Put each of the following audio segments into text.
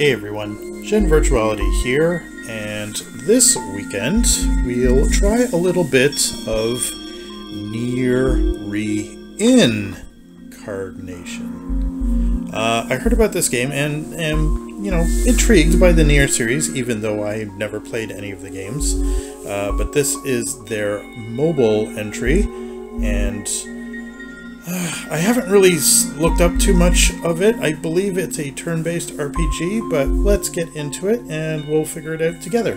Hey everyone, ShinVirtuality here, and this weekend we'll try a little bit of Nier ReINcarnation. I heard about this game and am, intrigued by the Nier series, even though I've never played any of the games. But this is their mobile entry, and I haven't really looked up too much of it. I believe it's a turn-based RPG, but let's get into it and we'll figure it out together.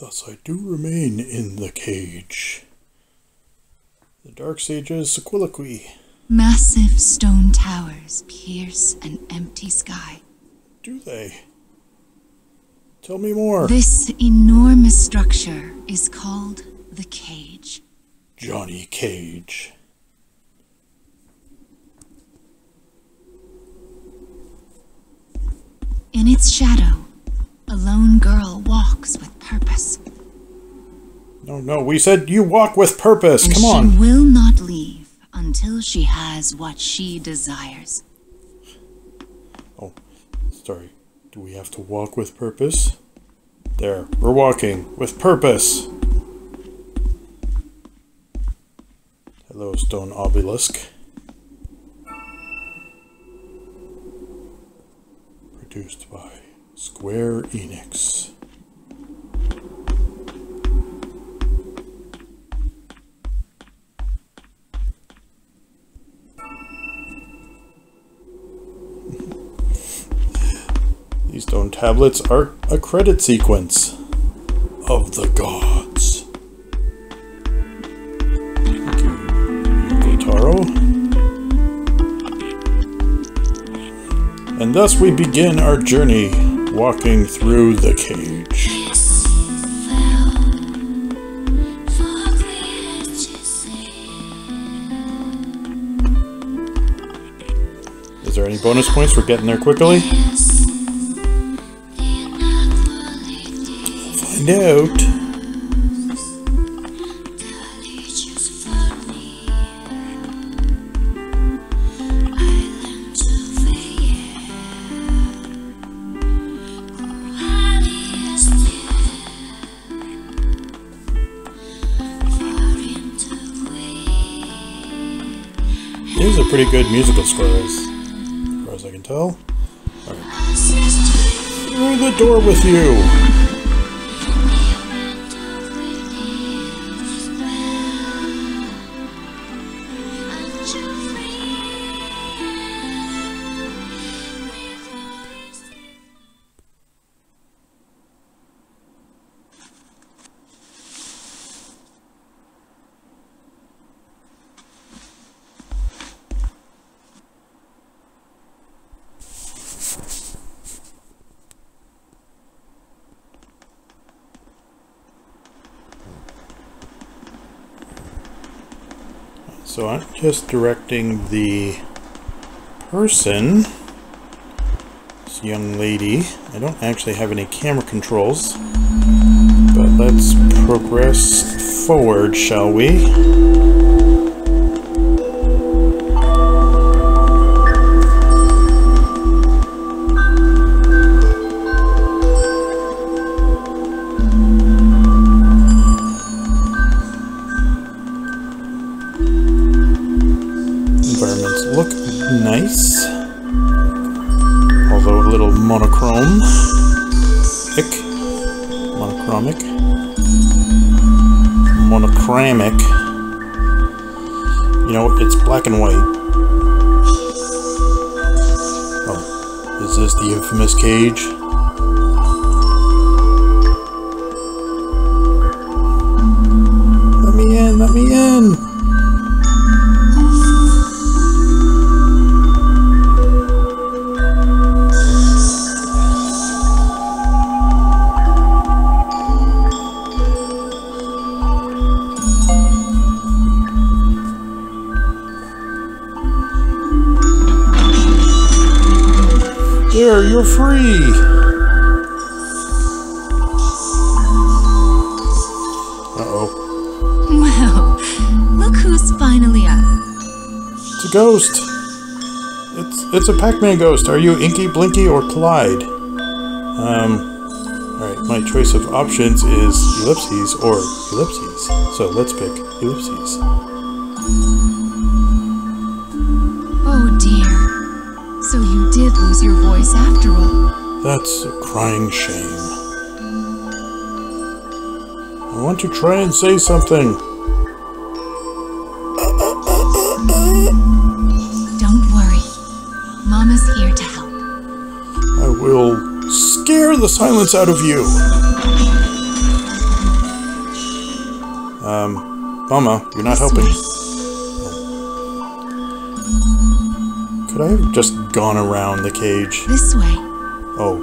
Thus I do remain in the cage. The Dark Sage's soliloquy. Massive stone towers pierce an empty sky. Do they? Tell me more. This enormous structure is called the Cage. Johnny Cage. In its shadow, a lone girl walks with purpose. No, we said you walk with purpose. Come on. She will not leave until she has what she desires. Oh, sorry. Do we have to walk with purpose? There, we're walking with purpose. Hello, stone obelisk. Produced by Square Enix. These stone tablets are a credit sequence of the gods. Thank you, Yoko Taro. And thus we begin our journey. Walking through the cage. Is there any bonus points for getting there quickly? Find out. These are pretty good musical scores, as far as I can tell. All right. Through the door with you! So I'm just directing the person, this young lady. I don't actually have any camera controls, but let's progress forward, shall we? Look nice, although a little monochromic. You know, it's black and white. Oh, is this the infamous cage? There, you're free! Uh-oh. Well, look who's finally up. It's a ghost. It's a Pac-Man ghost. Are you Inky, Blinky, or Clyde? Alright, my choice of options is ellipses or ellipses. So let's pick ellipses. Oh dear. So you did lose your voice after all. That's a crying shame. I want to try and say something. Don't worry. Mama's here to help. I will scare the silence out of you. Mama, you're not helping. Could I have just gone around the cage? This way. Oh,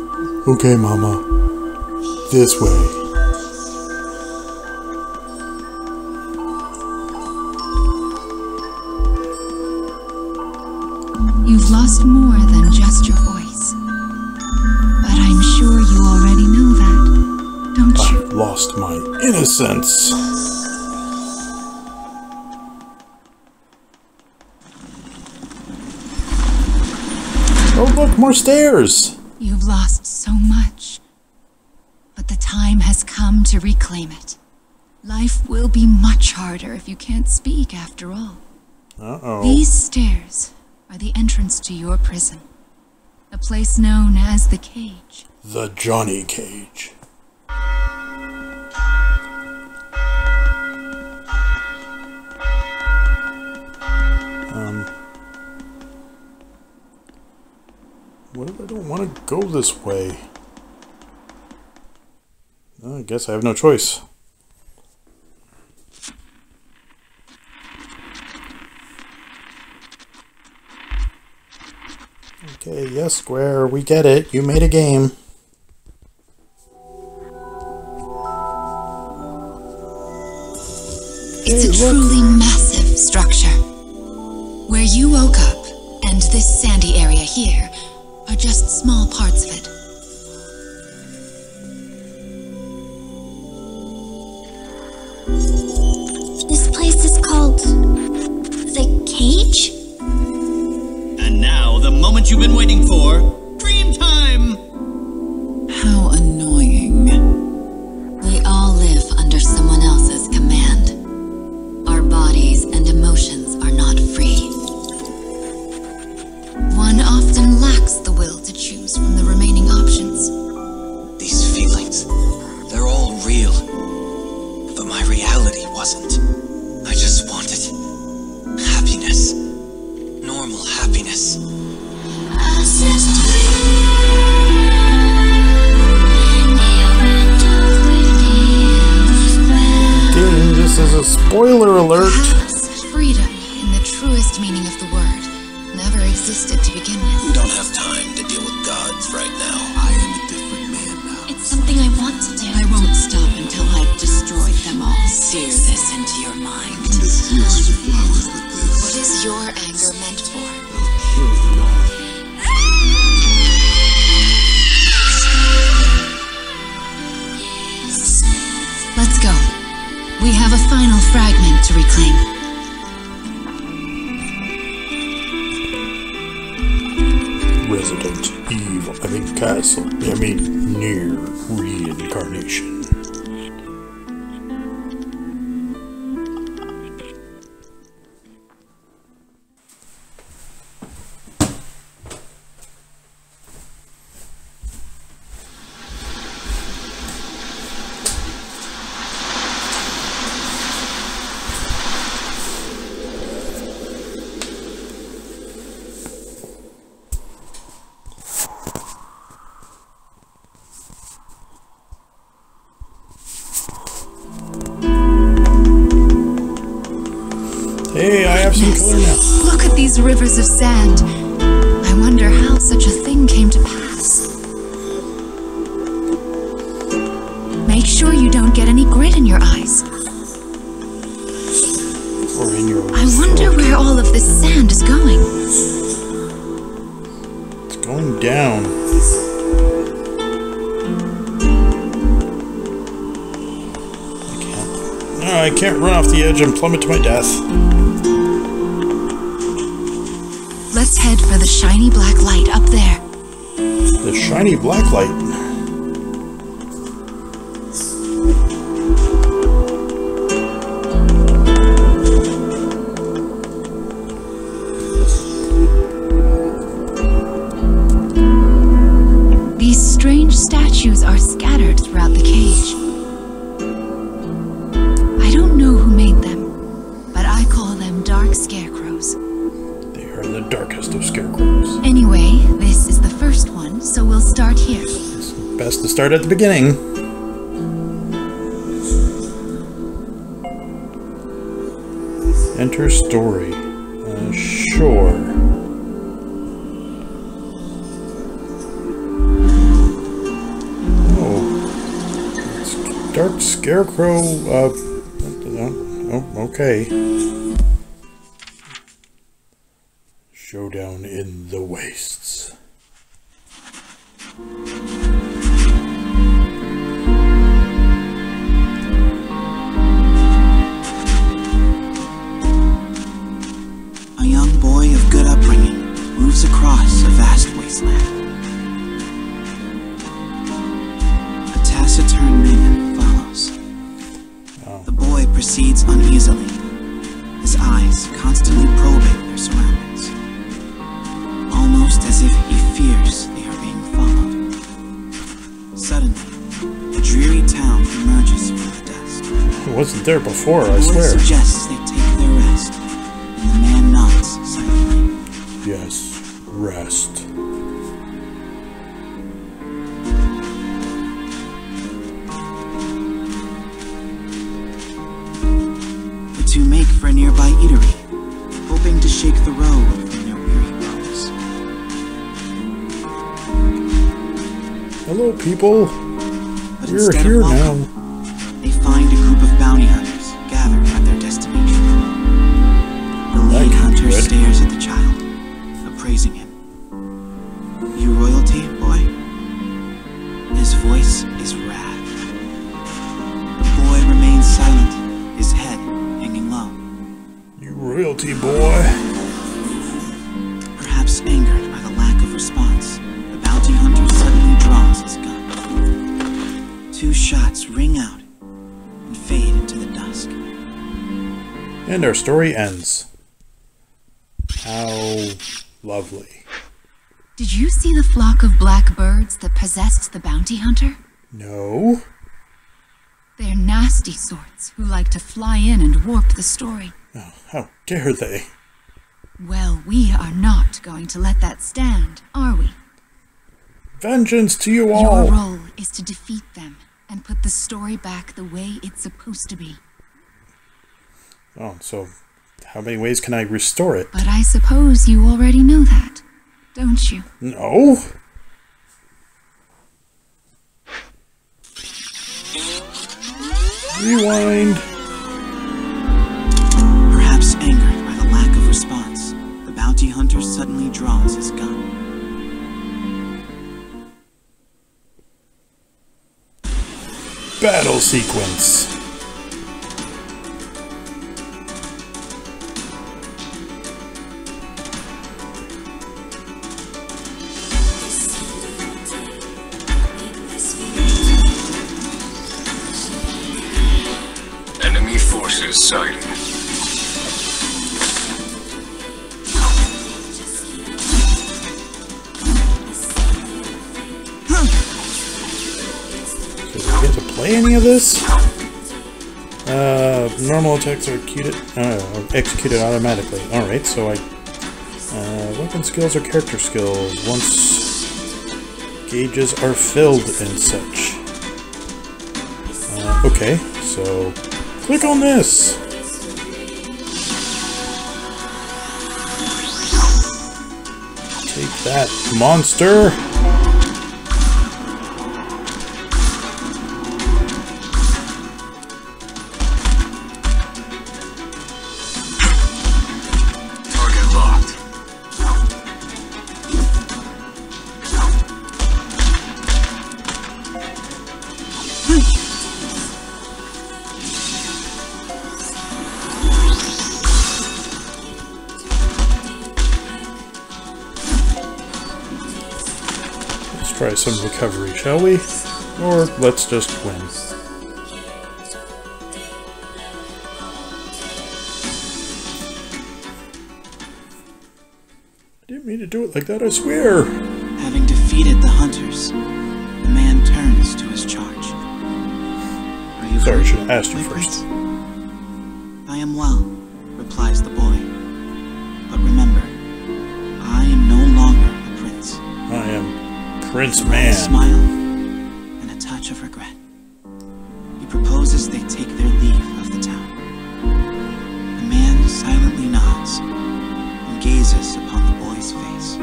okay, Mama. This way. You've lost more than just your voice. But I'm sure you already know that, don't you? I've lost my innocence. Look, more stairs! You've lost so much, but the time has come to reclaim it. Life will be much harder if you can't speak after all. Uh-oh. These stairs are the entrance to your prison, a place known as the Cage. The Johnny Cage. What if I don't want to go this way? I guess I have no choice. Okay, yes, Square, we get it. You made a game. It's a truly massive structure. Where you woke up, and this sandy area here, are just small parts of it. This place is called the Cage? And now, the moment you've been waiting for, dream time! How annoying. We all live under someone else's command. Our bodies and emotions are not free. One often lacks the will to choose from the remaining options. These feelings, they're all real. But my reality wasn't. I just wanted happiness. Normal happiness. Dude, this is a spoiler alert. Perhaps freedom, in the truest meaning of the word, never existed to begin with. We don't have time to deal with gods right now. I am a different man now. It's something I want to do. I won't stop until I've destroyed them all. Sear this into your mind. This is your flowers with this. What is your anger meant for? I'll kill them all. Let's go. We have a final fragment to reclaim. Resident Evil, Nier ReINcarnation. Look at these rivers of sand. I wonder how such a thing came to pass. Make sure you don't get any grit in your eyes. Or in your eyes. I wonder where all of this sand is going. It's going down. I can't run off the edge and plummet to my death. Let's head for the shiny black light up there. The shiny black light. These strange statues are scattered throughout the cage. I don't know who made them, but I call them dark scarecrows. They are the darkest of scarecrows. Anyway, this is the first one, so we'll start here. It's best to start at the beginning. Enter story. Sure. Oh. It's dark scarecrow. Oh, okay. Showdown in the wastes. Across a vast wasteland. A taciturn maiden follows. Oh. The boy proceeds uneasily, his eyes constantly probing their surroundings, almost as if he fears they are being followed. Suddenly, a dreary town emerges from the dusk. It wasn't there before, I swear. The boy suggests they take their rest, and the man nods silently. Yes. Rest. The two make for a nearby eatery, hoping to shake the road from their weary bones. Hello, people. But we're here now. They find a group of bounty hunters gathered at their destination. The lead hunter stares at the child, praising him. "You royalty, boy?" His voice is wrath. The boy remains silent, his head hanging low. "You royalty, boy?" Perhaps angered by the lack of response, the bounty hunter suddenly draws his gun. Two shots ring out and fade into the dusk. And our story ends. How lovely. Did you see the flock of black birds that possessed the bounty hunter? No. They're nasty sorts who like to fly in and warp the story. Oh, how dare they? Well, we are not going to let that stand, are we? Vengeance to you all! Your role is to defeat them and put the story back the way it's supposed to be. Oh, so... how many ways can I restore it? But I suppose you already know that, don't you? No. Rewind. Perhaps angered by the lack of response, the bounty hunter suddenly draws his gun. Battle sequence. Sighted. So do we get to play any of this? Normal attacks are executed automatically. Alright, so I... weapon skills or character skills once gauges are filled and such. Okay, so... click on this! Take that, monster! Target locked. try some recovery, shall we? Or let's just win. I didn't mean to do it like that, I swear! Having defeated the hunters, the man turns to his charge. Are you sorry, I should have asked you first. I am well, replies the boy. But remember, I am no longer a prince. I am Prince Man. A smile and a touch of regret. He proposes they take their leave of the town. The man silently nods and gazes upon the boy's face.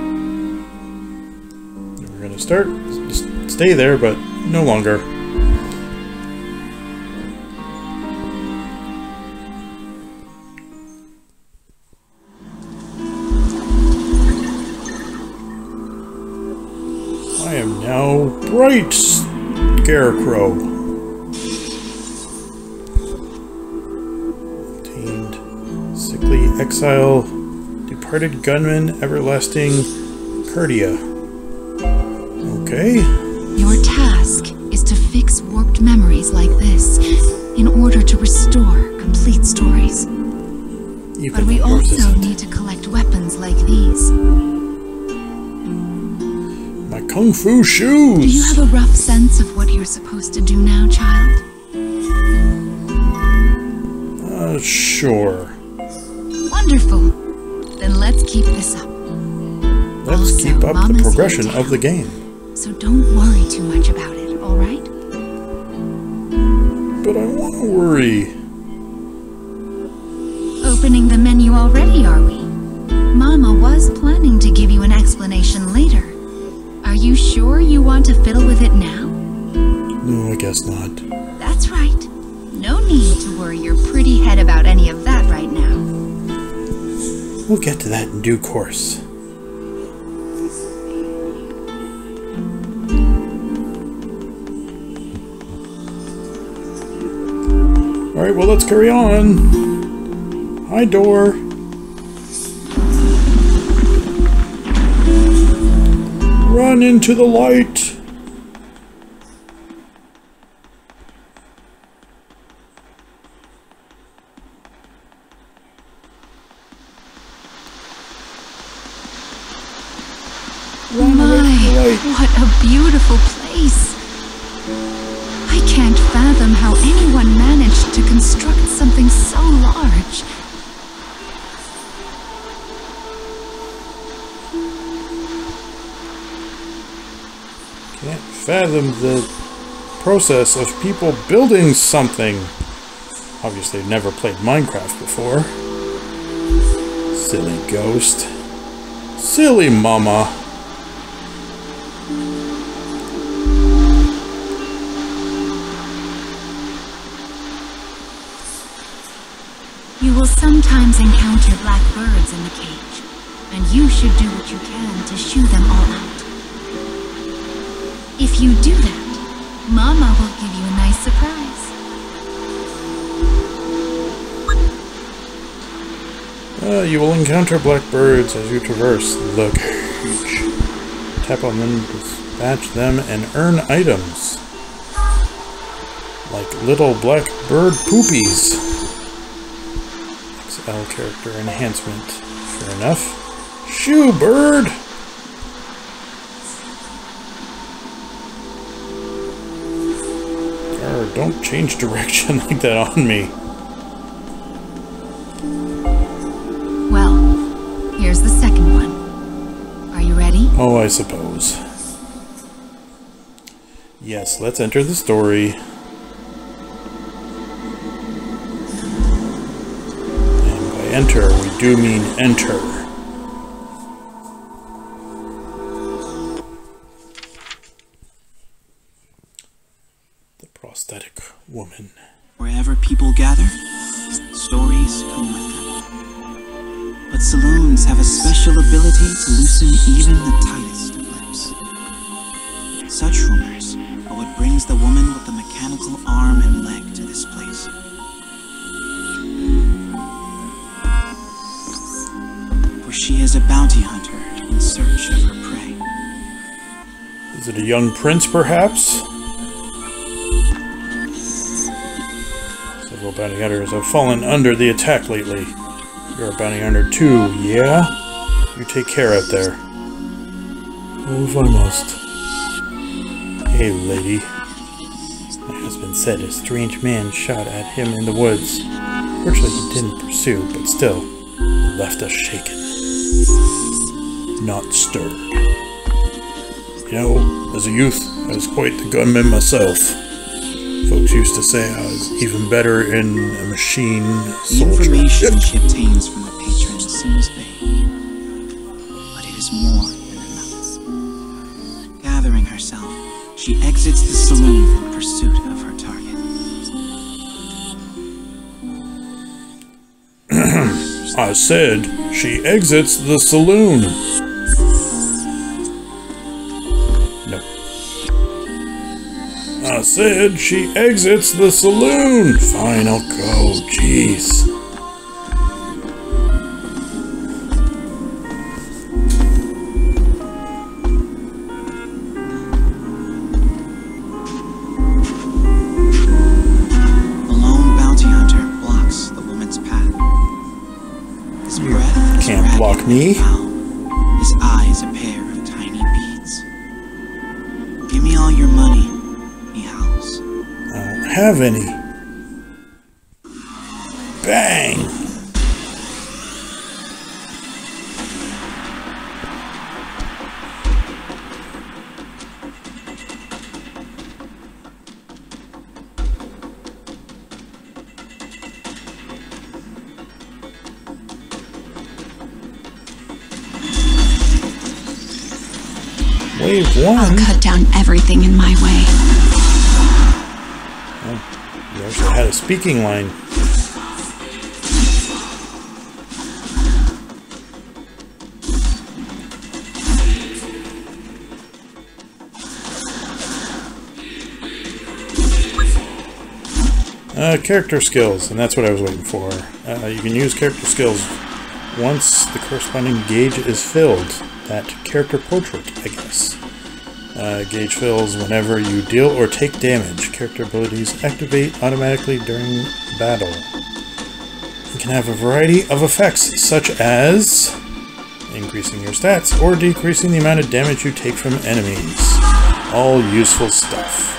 We're going to start, just stay there, but no longer. Bright Scarecrow. Obtained Sickly Exile, Departed Gunman, Everlasting Cardia. Okay. Your task is to fix warped memories like this in order to restore complete stories. Even but we also need to collect weapons like these. Kung Fu shoes! Do you have a rough sense of what you're supposed to do now, child? Sure. Wonderful. Then let's keep this up. Let's also, keep up Mama's the progression of the game. So don't worry too much about it, alright? But I want to worry. Opening the menu already, are we? Mama was planning to give you an explanation later. Are you sure you want to fiddle with it now? No, I guess not. That's right. No need to worry your pretty head about any of that right now. We'll get to that in due course. Alright, well, let's carry on. Hi, door. Run into the light! My, what a beautiful place! I can't fathom how anyone managed to construct something so large. Fathom the process of people building something. Obviously, I've never played Minecraft before. Silly ghost. Silly mama. You will sometimes encounter black birds in the cage, and you should do what you can to shoo them all out. If you do that, Mama will give you a nice surprise. You will encounter blackbirds as you traverse the cage. Tap on them, dispatch them, and earn items. Like little blackbird poopies. XL character enhancement. Fair enough. Shoo bird! Don't change direction like that on me. Well, here's the second one. Are you ready? Oh, I suppose. Yes, let's enter the story. And by enter, we do mean enter. Woman. Wherever people gather, stories come with them. But saloons have a special ability to loosen even the tightest of lips. Such rumors are what brings the woman with the mechanical arm and leg to this place. For she is a bounty hunter in search of her prey. Is it a young prince, perhaps? Several bounty hunters have fallen under the attack lately. You're a bounty hunter too, yeah? You take care out there. Oh, foremost. Hey, lady. My husband said a strange man shot at him in the woods. Virtually he didn't pursue, but still, he left us shaken. Not stirred. You know, as a youth, I was quite the gunman myself. Folks used to say I was even better in a machine soldier. The information she obtains from the patron seems vain, but it is more than enough. Gathering herself, she exits the saloon in pursuit of her target. I said she exits the saloon. I said she exits the saloon! Fine, I'll go, jeez. The lone bounty hunter blocks the woman's path. His breath can't block me. His eyes a pair of tiny beads. Give me all your money. Have any. Bang! Wave one. I'll cut down everything in my way. I had a speaking line. Character skills, and that's what I was waiting for. You can use character skills once the corresponding gauge is filled. That character portrait, I guess. Gauge fills whenever you deal or take damage. Character abilities activate automatically during battle. You can have a variety of effects, such as increasing your stats or decreasing the amount of damage you take from enemies. All useful stuff.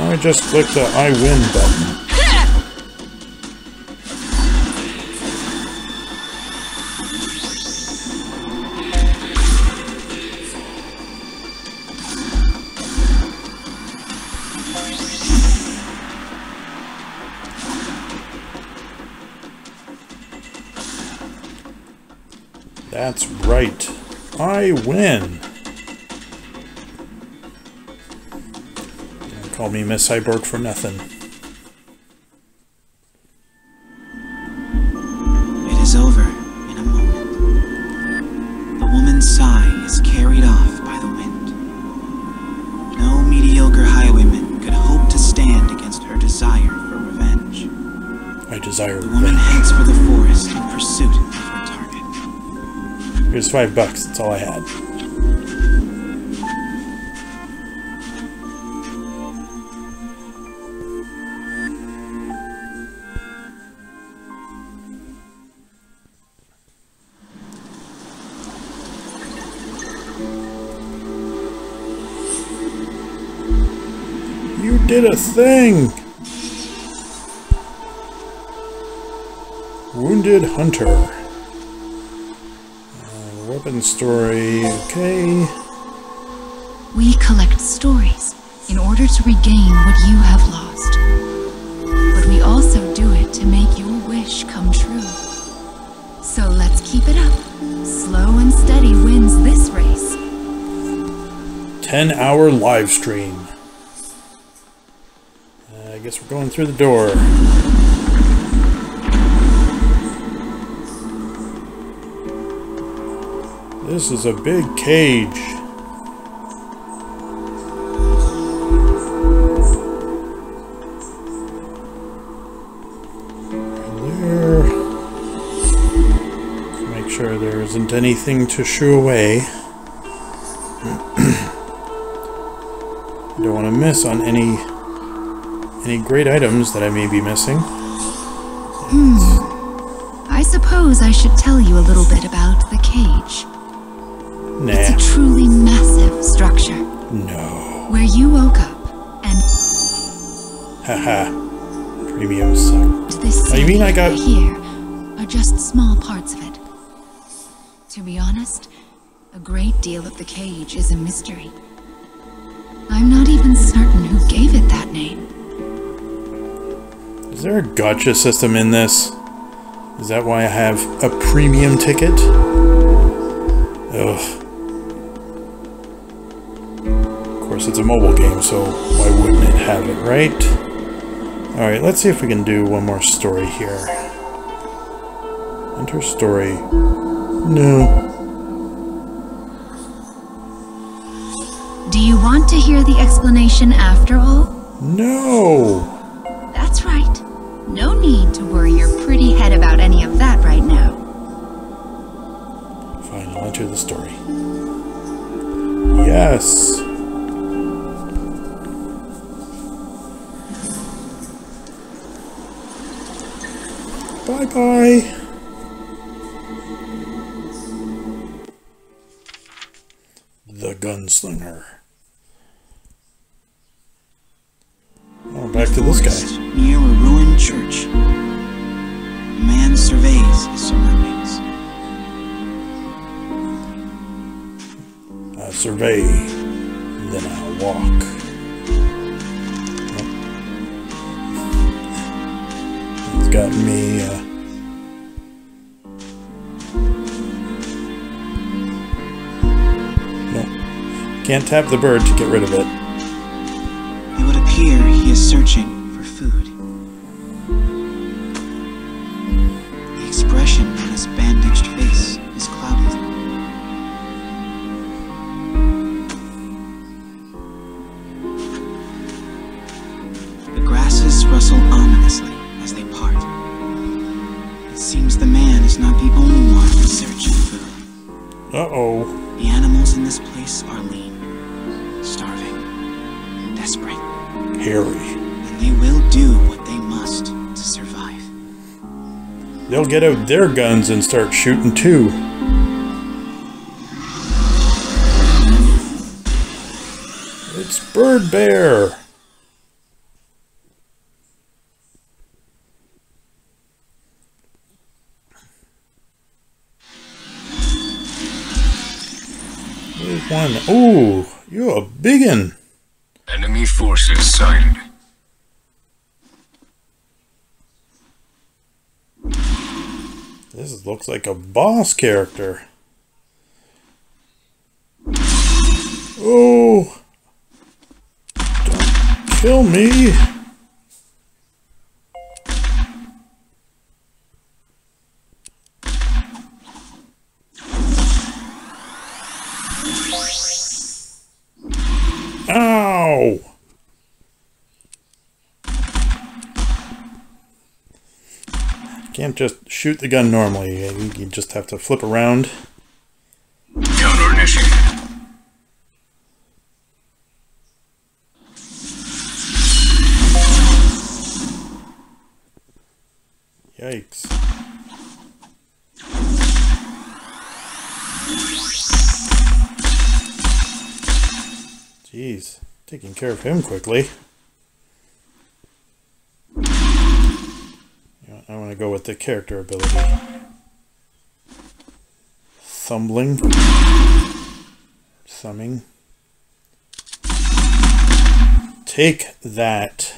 I just clicked the I win button. That's right. I win. Don't call me Miss Cyborg for nothing. It is over in a moment. The woman's sigh is carried off by the wind. No mediocre highwayman could hope to stand against her desire for revenge. I desire revenge. The woman heads for the forest in pursuit of her target. Here's $5, that's all I had. You did a thing! Wounded Hunter. Story, okay. We collect stories in order to regain what you have lost, but we also do it to make your wish come true. So let's keep it up. Slow and steady wins this race. 10-hour live stream. I guess we're going through the door. This is a big cage. Right there. Make sure there isn't anything to shoo away. I don't want to miss on any great items that I may be missing. I suppose I should tell you a little bit about the cage. Nah. It's a truly massive structure. No. Where you woke up and... Haha. Premium suck. This you mean I got... Here are just small parts of it. To be honest, a great deal of the cage is a mystery. I'm not even certain who gave it that name. Is there a gacha system in this? Is that why I have a premium ticket? Ugh. Of course, it's a mobile game, so why wouldn't it have it, right? Alright, let's see if we can do one more story here. Enter story. No. Do you want to hear the explanation after all? No! That's right. No need to worry your pretty head about any of that right now. Fine, I'll enter the story. Yes! Bye-bye! The Gunslinger. Oh, back to this guy. Near a ruined church, a man surveys his surroundings. I survey, then I walk. Oh. It's got me. No, can't tap the bird to get rid of it. It would appear he is searching. Food. The expression on his bandaged face is clouded. The grasses rustle ominously as they part. It seems the man is not the only one searching food. Uh-oh. The animals in this place are lean, starving, desperate, hairy. They will do what they must to survive. They'll get out their guns and start shooting too. It's Bird Bear! There's one. Ooh, you're a biggin! Enemy forces sighted. This looks like a boss character. Oh! Don't kill me! Ow! Can't just shoot the gun normally. You just have to flip around. Counter initiated. Yikes. Jeez, taking care of him quickly. I want to go with the character ability. Thumbing. Take that.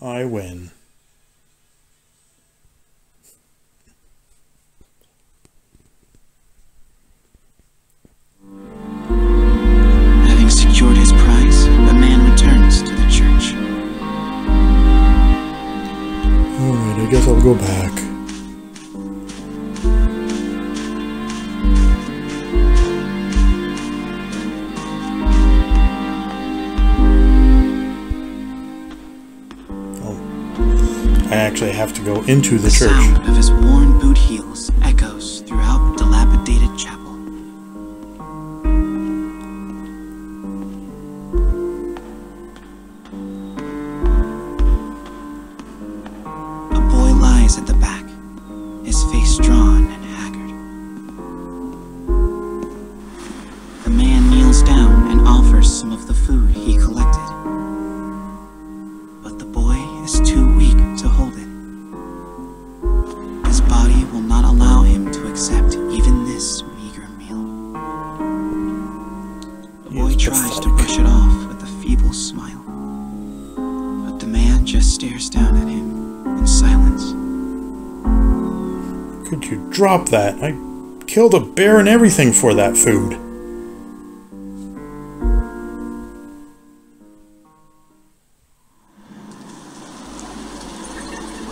I win. Having secured his prize, the man returns to the church. Alright, I guess I'll go back. Oh. I I actually have to go into the church. The sound of his worn boot heels echoes throughout dilapidated chapel. A boy lies at the back, his face drawn and haggard. The man kneels down and offers some of the food he collected. Drop that. I killed a bear and everything for that food.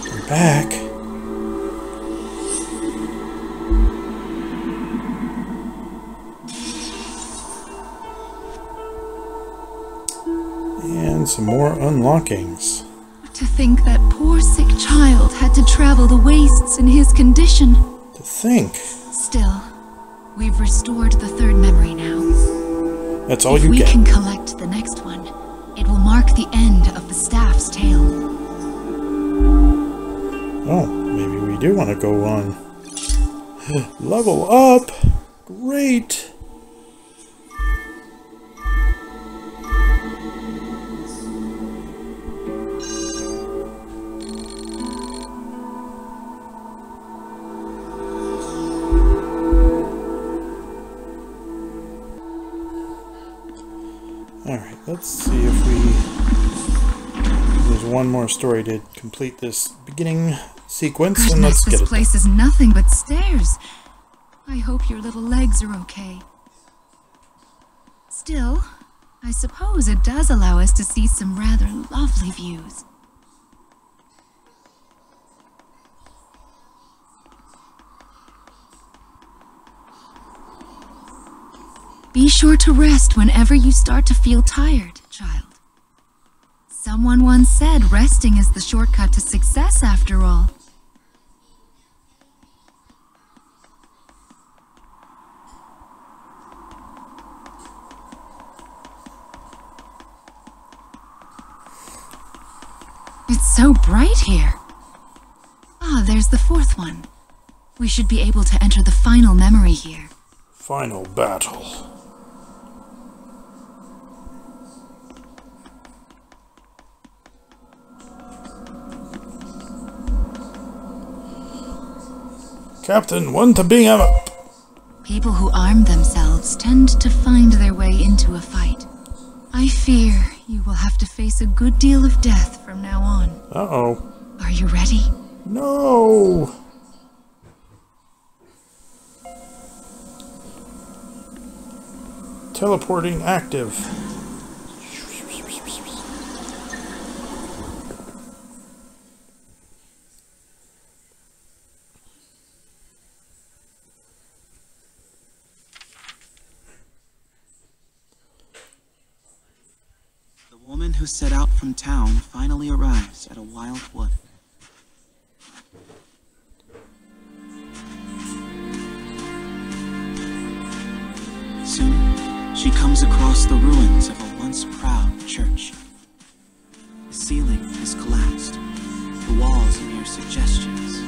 We're back. And some more unlockings. To think that poor sick child had to travel the wastes in his condition. Still, we've restored the third memory now. That's all you get. If we can collect the next one, it will mark the end of the staff's tale. Oh, maybe we do want to go on. Level up! Great! Let's see if there's one more story to complete this beginning sequence. Goodness, and let's get it. This place is nothing but stairs. I hope your little legs are okay. Still, I suppose it does allow us to see some rather lovely views. Be sure to rest whenever you start to feel tired, child. Someone once said resting is the shortcut to success after all. It's so bright here. Ah, there's the fourth one. We should be able to enter the final memory here. Final battle. Captain, one to beam up. People who arm themselves tend to find their way into a fight. I fear you will have to face a good deal of death from now on. Uh-oh. Are you ready? No! Teleporting active. Who set out from town finally arrives at a wild wood. Soon, she comes across the ruins of a once proud church. The ceiling is collapsed, the walls are mere suggestions.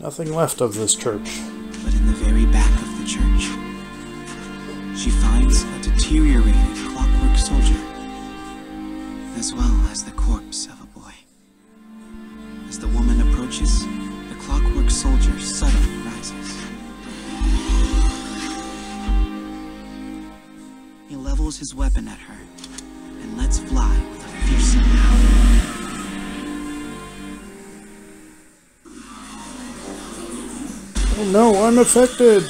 Nothing left of this church. But in the very back of the church, she finds a deteriorated clockwork soldier, as well as the corpse of a boy. As the woman approaches, the clockwork soldier suddenly rises. He levels his weapon at her and lets fly with a fearsome howl. Oh no, I'm affected!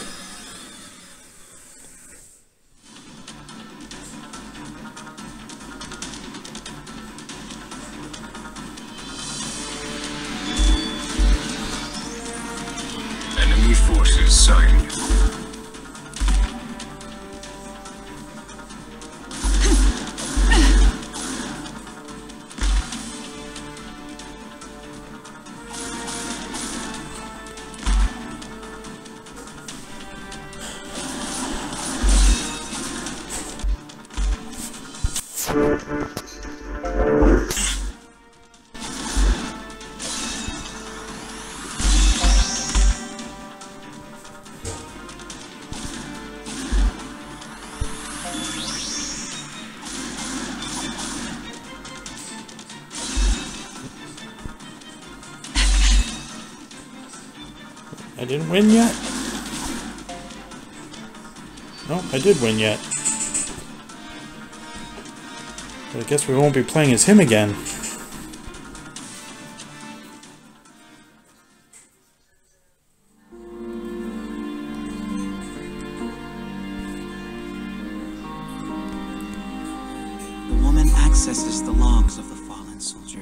I didn't win yet. Nope, I did win yet. But I guess we won't be playing as him again. The woman accesses the logs of the fallen soldier.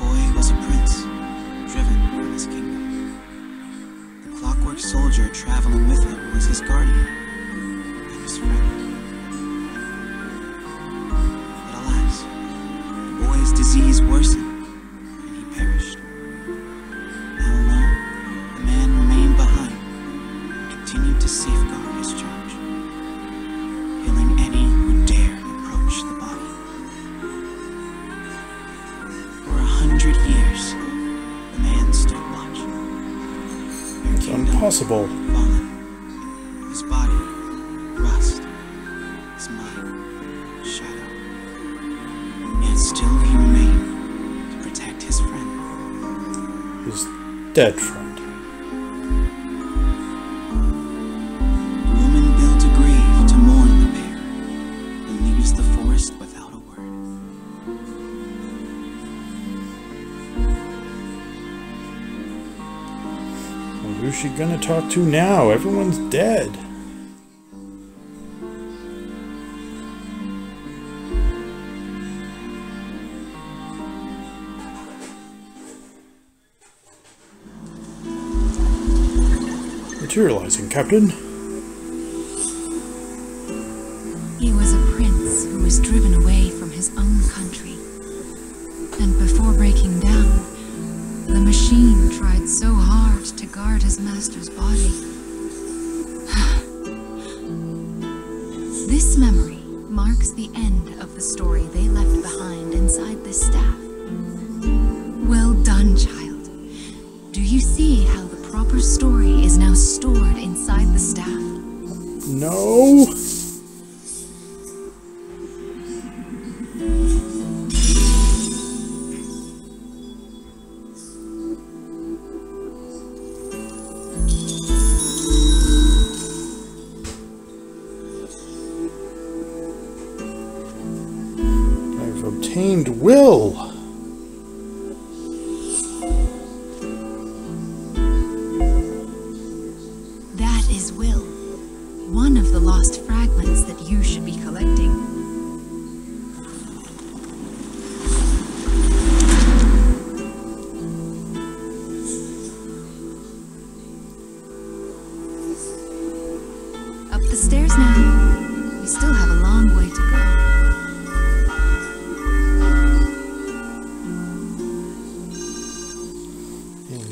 Boy was a prince, driven from his kingdom. Soldier traveling with him was his guardian and his friend. But alas, the boy's disease worsened, and he perished. Now alone, the man remained behind and continued to safeguard his charge, killing any who dared approach the body. For 100 years, the man stood watch. It's impossible. Fallen. His body, rust, his mind, shadow. Yet still he remained to protect his friend. His dead friend. The woman built a grave to mourn the pair, and leaves the forest without a word. Who's she gonna talk to now? Everyone's dead. Materializing, Captain. He was a prince who was driven away from his own country. And before breaking down, the machine tried so hard to guard his master's body. This memory marks the end of the story they left behind inside this staff. Well done, child. Do you see how the proper story is now stored inside the staff? No.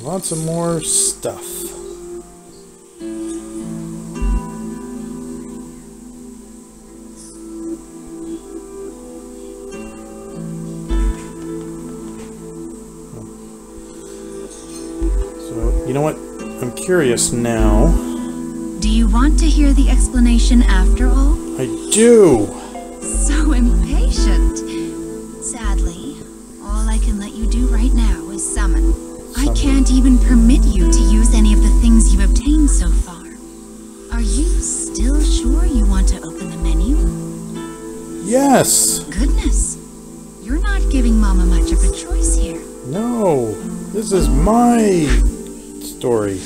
Lots of more stuff. So, you know what? I'm curious now. Do you want to hear the explanation after all? I do! So impatient! Sadly, all I can let you do right now is summon. I can't even permit you to use any of the things you've obtained so far. Are you still sure you want to open the menu? Yes! Goodness! You're not giving Mama much of a choice here. No! This is my story.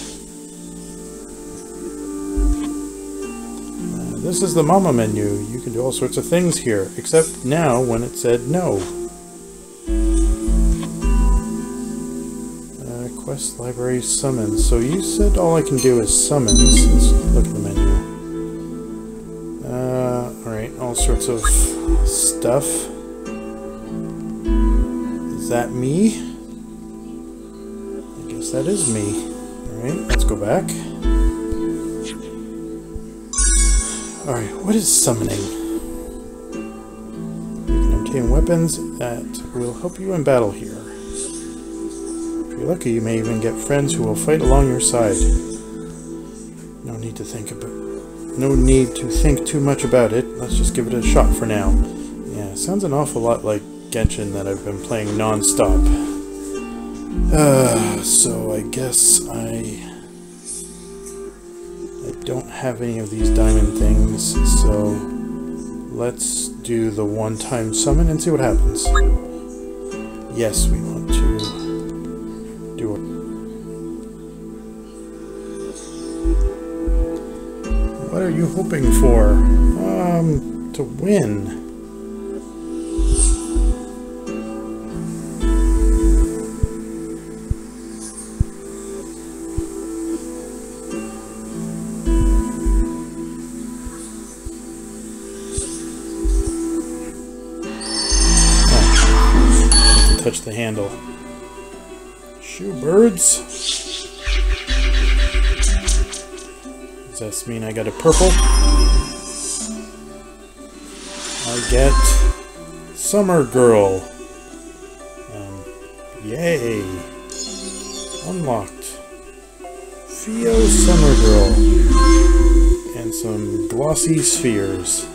This is the Mama menu. You can do all sorts of things here, except now when it said no. Quest library summons. So you said all I can do is summons. Let's look at the menu. Alright, all sorts of stuff. Is that me? I guess that is me. Alright, let's go back. Alright, what is summoning? You can obtain weapons that will help you in battle here. If you're lucky, you may even get friends who will fight along your side. No need to think too much about it. Let's just give it a shot for now. Yeah, sounds an awful lot like Genshin that I've been playing non-stop. So I guess I don't have any of these diamond things, so let's do the one-time summon and see what happens. Yes, we want to do it. What are you hoping for? To win. Oh. Touch the handle. Shoo birds. Does this mean I got a purple? I get Summer Girl. Yay! Unlocked. Theo Summer Girl. And some glossy spheres.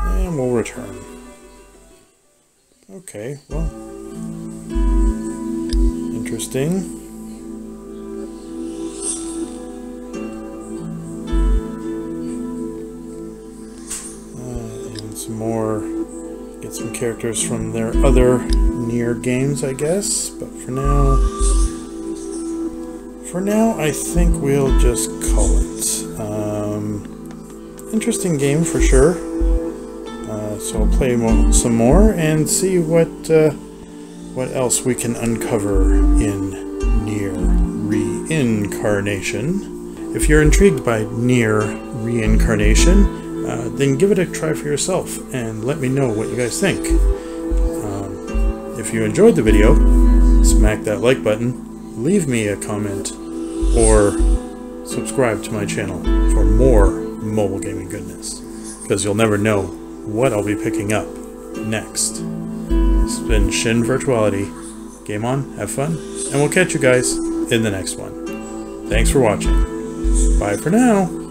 And we'll return. Okay, well. Interesting. And some more, get some characters from their other Nier games, I guess. But for now, I think we'll just call it. Interesting game for sure. So I'll play some more and see what else we can uncover in Nier ReINcarnation. If you're intrigued by Nier ReINcarnation, then give it a try for yourself and let me know what you guys think. If you enjoyed the video, smack that like button, leave me a comment, or subscribe to my channel for more mobile gaming goodness, because you'll never know what I'll be picking up next. It's been ShinVirtuality. Game on, have fun, and we'll catch you guys in the next one. Thanks for watching. Bye for now.